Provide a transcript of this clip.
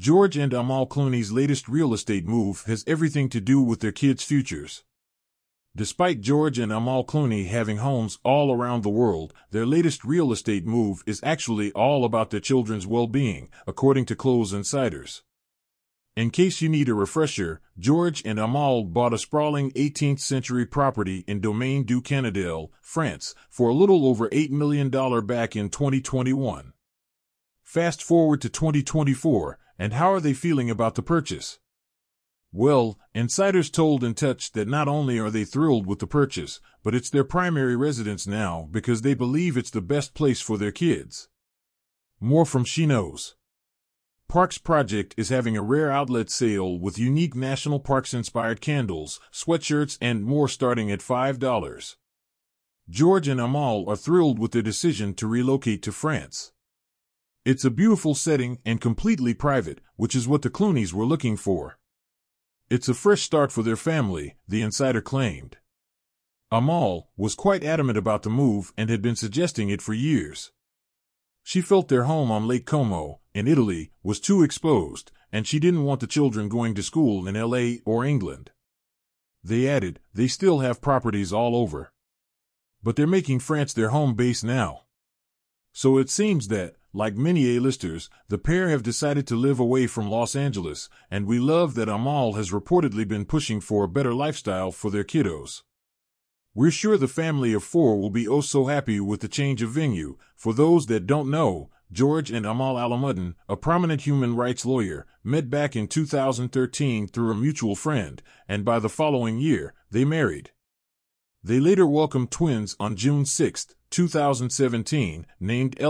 George and Amal Clooney's latest real estate move has everything to do with their kids' futures. Despite George and Amal Clooney having homes all around the world, their latest real estate move is actually all about their children's well-being, according to Close Insiders. In case you need a refresher, George and Amal bought a sprawling 18th-century property in Domaine du Canadale, France, for a little over $8 million back in 2021. Fast forward to 2024, and how are they feeling about the purchase? Well, insiders told In Touch that not only are they thrilled with the purchase, but it's their primary residence now because they believe it's the best place for their kids. More from SheKnows. Parks Project is having a rare outlet sale with unique national parks-inspired candles, sweatshirts, and more starting at $5. George and Amal are thrilled with their decision to relocate to France. It's a beautiful setting and completely private, which is what the Clooneys were looking for. It's a fresh start for their family, the insider claimed. Amal was quite adamant about the move and had been suggesting it for years. She felt their home on Lake Como, in Italy, was too exposed, and she didn't want the children going to school in L.A. or England. They added, they still have properties all over. But they're making France their home base now. So it seems that, like many A-listers, the pair have decided to live away from Los Angeles, and we love that Amal has reportedly been pushing for a better lifestyle for their kiddos. We're sure the family of four will be oh so happy with the change of venue. For those that don't know, George and Amal Alamuddin, a prominent human rights lawyer, met back in 2013 through a mutual friend, and by the following year, they married. They later welcomed twins on June 6, 2017, named Ella.